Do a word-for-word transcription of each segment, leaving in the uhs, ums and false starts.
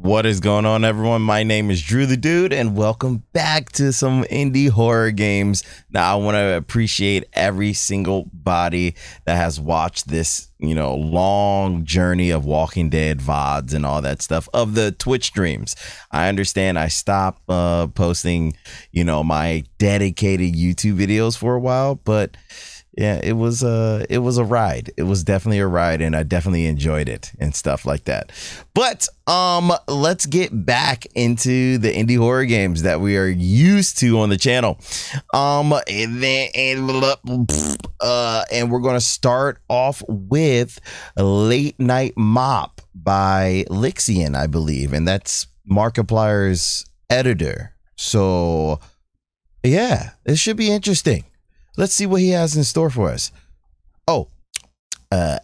What is going on, everyone? My name is Drew the Dude, and welcome back to some indie horror games. Now, I want to appreciate every single body that has watched this, you know, long journey of Walking Dead V O Ds and all that stuff of the Twitch streams. I understand I stopped uh, posting, you know, my dedicated YouTube videos for a while, but yeah, it was a it was a ride. It was definitely a ride, and I definitely enjoyed it and stuff like that. But um, let's get back into the indie horror games that we are used to on the channel. Um, and then and, uh, and we're gonna start off with Late Night Mop by Lixiang, I believe, and that's Markiplier's editor. So yeah, it should be interesting. Let's see what he has in store for us. Oh. Uh,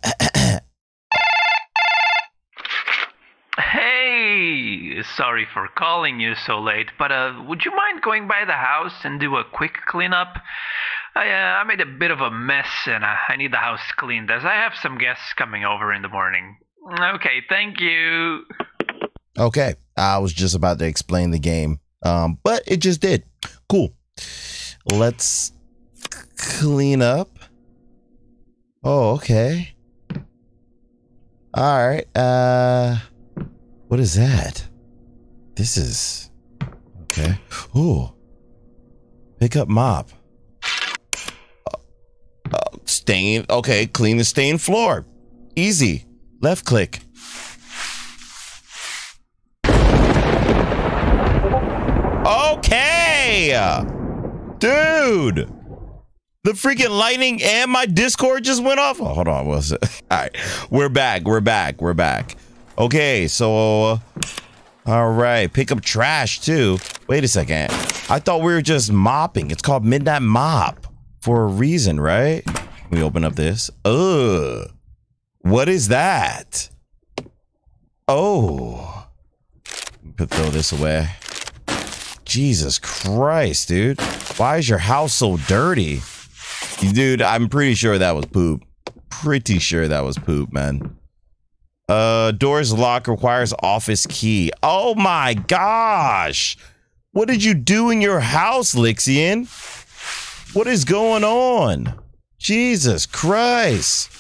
hey, sorry for calling you so late, but uh, would you mind going by the house and do a quick cleanup? I, uh, I made a bit of a mess, and uh, I need the house cleaned as I have some guests coming over in the morning. Okay, thank you. Okay, I was just about to explain the game, um, but it just did. Cool. Let's clean up. Oh, okay. All right. Uh, what is that? This is okay. Ooh, pick up mop. Uh, uh, stain. Okay, clean the stained floor. Easy. Left click. Okay, dude. The freaking lightning and my Discord just went off. Oh, hold on. What's it? All right. We're back. We're back. We're back. Okay. So, uh, all right. Pick up trash too. Wait a second. I thought we were just mopping. It's called Midnight Mop for a reason, right? We open up this. Ugh. What is that? Oh. Put throw this away. Jesus Christ, dude. Why is your house so dirty? Dude, I'm pretty sure that was poop. Pretty sure that was poop, man. Uh, doors lock requires office key. Oh my gosh. What did you do in your house, Lixiang? What is going on? Jesus Christ.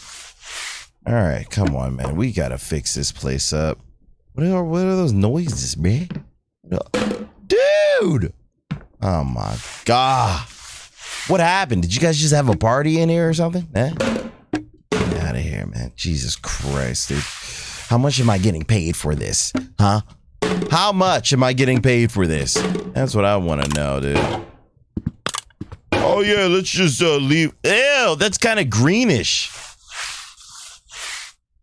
All right, come on, man. We got to fix this place up. What are, what are those noises, man? Dude. Oh my God. What happened? Did you guys just have a party in here or something? Eh? Get out of here, man. Jesus Christ, dude. How much am I getting paid for this? Huh? How much am I getting paid for this? That's what I want to know, dude. Oh, yeah, let's just uh, leave. Ew, that's kind of greenish.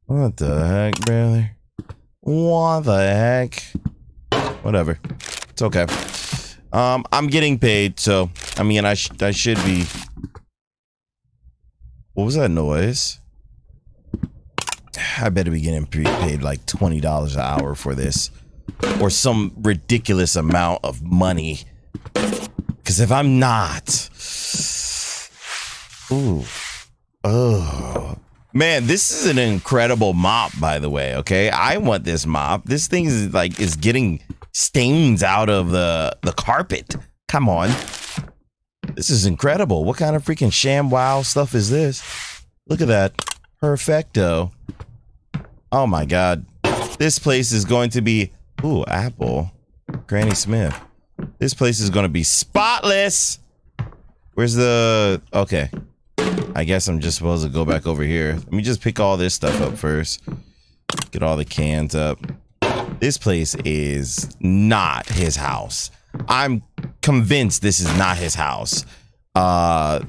What the heck, brother? What the heck? Whatever. It's okay. Um, I'm getting paid, so I mean, I, sh I should be. What was that noise? I better be getting paid like twenty dollars an hour for this or some ridiculous amount of money. Because if I'm not. Ooh. Oh, man, this is an incredible mop, by the way. OK, I want this mop. This thing is like is getting stains out of the the carpet. Come on, this is incredible. What kind of freaking ShamWow stuff is this? Look at that, perfecto. Oh my God, this place is going to be ooh Apple, Granny Smith. This place is going to be spotless. Where's the okay? I guess I'm just supposed to go back over here. Let me just pick all this stuff up first. Get all the cans up. This place is not his house. I'm convinced this is not his house. Uh,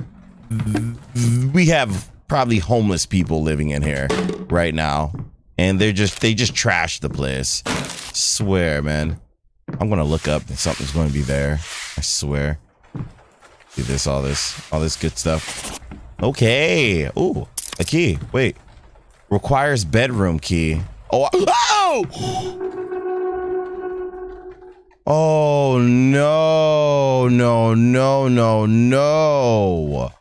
we have probably homeless people living in here right now, and they're just they just trashed the place. Swear, man. I'm gonna look up and something's gonna be there. I swear. Do this, all this, all this good stuff. Okay. Ooh, a key. Wait. Requires bedroom key. Oh. Oh! Oh, no, no, no, no, no.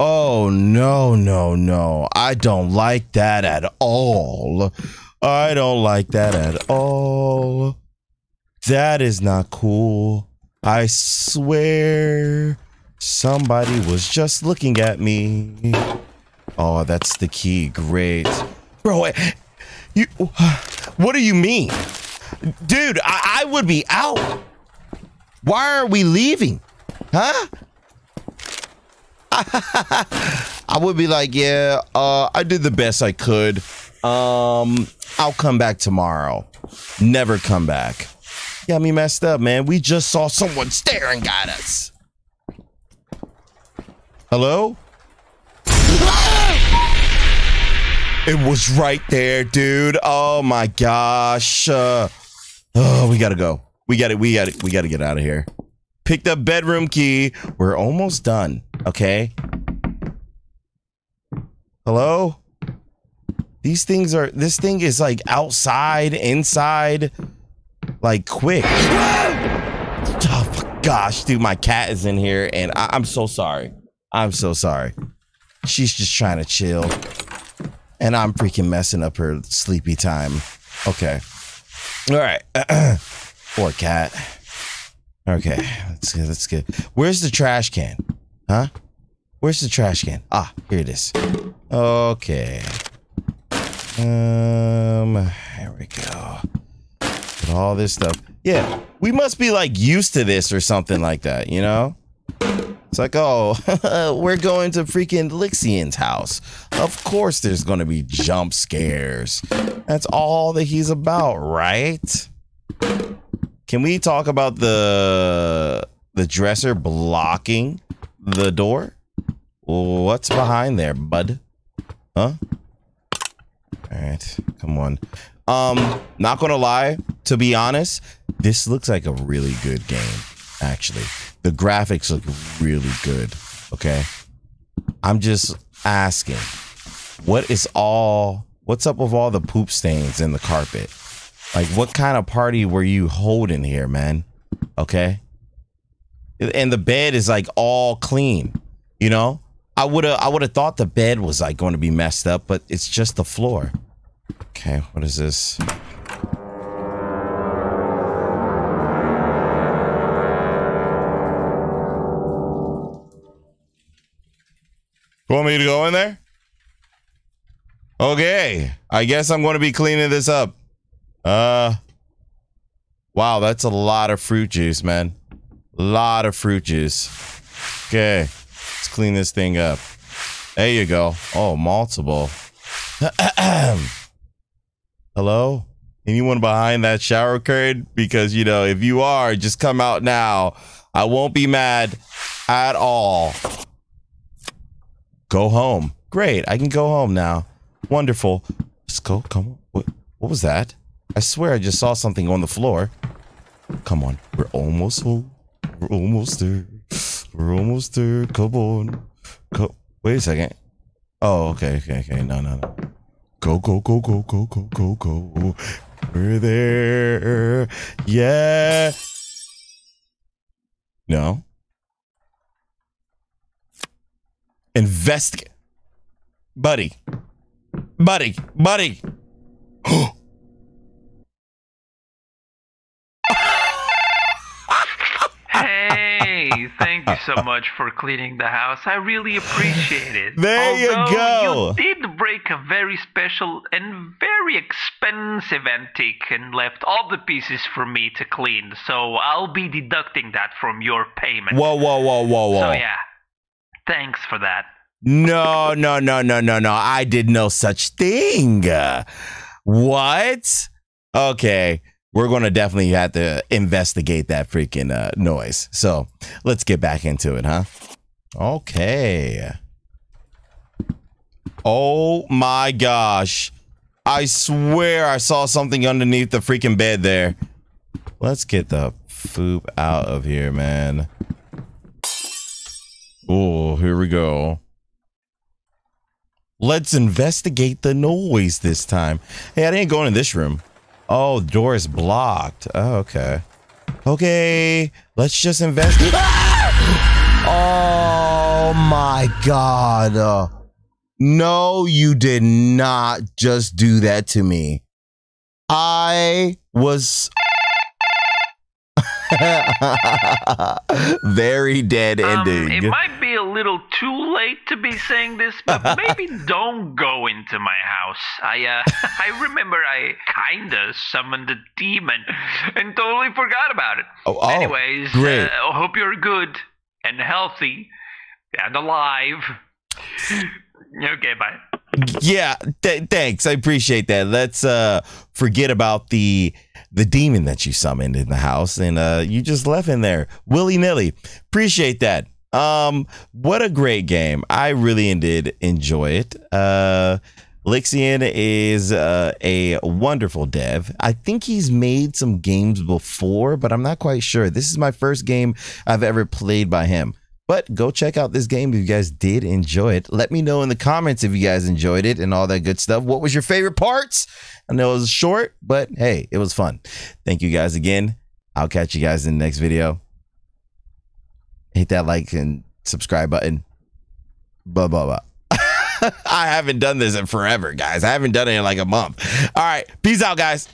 Oh, no, no, no. I don't like that at all. I don't like that at all. That is not cool. I swear somebody was just looking at me. Oh, that's the key. Great. Bro, you, what do you mean? Dude, I, I would be out. Why are we leaving? Huh? I would be like, yeah, uh, I did the best I could. Um, I'll come back tomorrow. Never come back. Got me messed up, man. We just saw someone staring at us. Hello? It was right there, dude. Oh my gosh. Uh, oh, we gotta go. We gotta, we gotta, we gotta get out of here. Picked up bedroom key. We're almost done. Okay. Hello? These things are, this thing is like outside, inside, like quick. Oh my gosh, dude, my cat is in here and I I'm so sorry. I'm so sorry. She's just trying to chill. And I'm freaking messing up her sleepy time. Okay. All right. Poor cat. Okay. That's good. That's good. Where's the trash can? Huh? Where's the trash can? Ah, here it is. Okay. Um, here we go. Get all this stuff. Yeah, we must be like used to this or something like that, you know? It's like, oh, we're going to freaking Lixiang's house. Of course there's going to be jump scares. That's all that he's about, right? Can we talk about the the dresser blocking the door? What's behind there, bud? Huh? All right, come on. Um, not going to lie, to be honest, this looks like a really good game, actually. The graphics look really good, okay? I'm just asking, what is all, what's up with all the poop stains in the carpet? Like, what kind of party were you holding here, man? Okay? And the bed is like all clean, you know? I would have I would have thought the bed was like going to be messed up, but it's just the floor. Okay, what is this? You want me to go in there? Okay. I guess I'm going to be cleaning this up. Uh. Wow, that's a lot of fruit juice, man. A lot of fruit juice. Okay. Let's clean this thing up. There you go. Oh, multiple. Hello? Anyone behind that shower curtain? Because, you know, if you are, just come out now. I won't be mad at all. Go home. Great. I can go home now. Wonderful. Let's go. Come on. What, what was that? I swear I just saw something on the floor. Come on. We're almost home. We're almost there. We're almost there. Come on. Go. Wait a second. Oh, okay. Okay. Okay. No, no, no. Go, go, go, go, go, go, go, go. We're there. Yeah. No. Investigate. Buddy. Buddy. Buddy. Hey, thank you so much for cleaning the house. I really appreciate it. There Although you go. You did break a very special and very expensive antique and left all the pieces for me to clean. So I'll be deducting that from your payment. Whoa, whoa, whoa, whoa, whoa. So yeah. Thanks for that. No, no, no, no, no, no. I did no such thing. Uh, what? Okay. We're going to definitely have to investigate that freaking uh, noise. So let's get back into it, huh? Okay. Oh my gosh. I swear I saw something underneath the freaking bed there. Let's get the foop out of here, man. Oh, here we go. Let's investigate the noise this time. Hey, I didn't go into this room. Oh, the door is blocked. Oh, okay. Okay, let's just investigate. Ah! Oh my God. Uh, no, you did not just do that to me. I was very dead ending. Um, it might be a little too late to be saying this, but maybe don't go into my house. I uh, I remember I kinda summoned a demon and totally forgot about it. Oh, oh, anyways, great. Uh, hope you're good and healthy and alive. Okay, bye. Yeah, th thanks. I appreciate that. Let's uh, forget about the the demon that you summoned in the house, and uh, you just left in there willy-nilly. Appreciate that. Um, what a great game. I really did enjoy it. Uh, Lixiang is uh, a wonderful dev. I think he's made some games before, but I'm not quite sure. This is my first game I've ever played by him. But go check out this game if you guys did enjoy it. Let me know in the comments if you guys enjoyed it and all that good stuff. What was your favorite parts? I know it was short, but hey, it was fun. Thank you guys again. I'll catch you guys in the next video. Hit that like and subscribe button. Blah, blah, blah. I haven't done this in forever, guys. I haven't done it in like a month. All right. Peace out, guys.